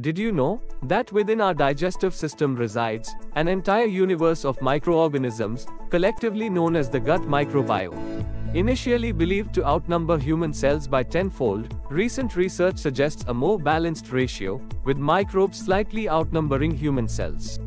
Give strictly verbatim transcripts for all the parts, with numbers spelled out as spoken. Did you know that within our digestive system resides an entire universe of microorganisms, collectively known as the gut microbiome? Initially believed to outnumber human cells by tenfold, recent research suggests a more balanced ratio, with microbes slightly outnumbering human cells.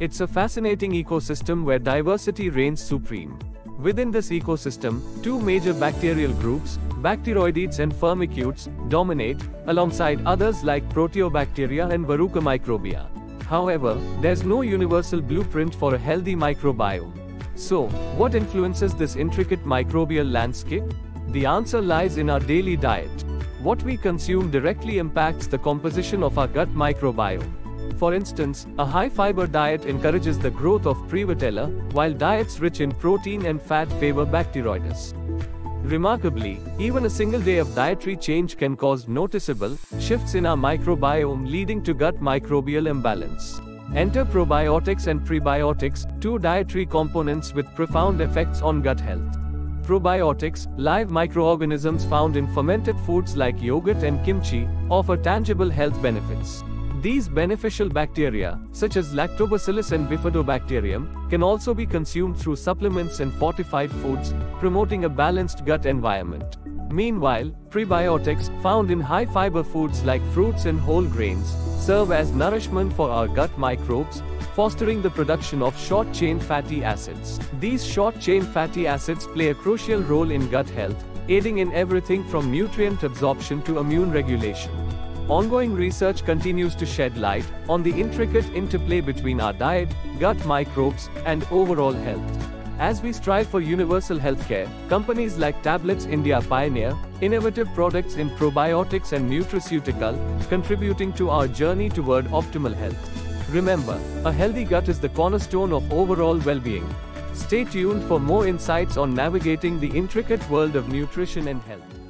It's a fascinating ecosystem where diversity reigns supreme. Within this ecosystem, two major bacterial groups, Bacteroidetes and Firmicutes, dominate, alongside others like Proteobacteria and Verrucomicrobia. However, there's no universal blueprint for a healthy microbiome. So, what influences this intricate microbial landscape? The answer lies in our daily diet. What we consume directly impacts the composition of our gut microbiome. For instance, a high-fiber diet encourages the growth of Prevotella, while diets rich in protein and fat favor Bacteroides. Remarkably, even a single day of dietary change can cause noticeable shifts in our microbiome, leading to gut microbial imbalance. Enter probiotics and prebiotics, two dietary components with profound effects on gut health. Probiotics, live microorganisms found in fermented foods like yogurt and kimchi, offer tangible health benefits. These beneficial bacteria, such as Lactobacillus and Bifidobacterium, can also be consumed through supplements and fortified foods, promoting a balanced gut environment. Meanwhile, prebiotics, found in high-fiber foods like fruits and whole grains, serve as nourishment for our gut microbes, fostering the production of short-chain fatty acids. These short-chain fatty acids play a crucial role in gut health, aiding in everything from nutrient absorption to immune regulation. Ongoing research continues to shed light on the intricate interplay between our diet, gut microbes, and overall health. As we strive for universal healthcare, companies like Tablets India pioneer innovative products in probiotics and nutraceutical, contributing to our journey toward optimal health. Remember, a healthy gut is the cornerstone of overall well-being. Stay tuned for more insights on navigating the intricate world of nutrition and health.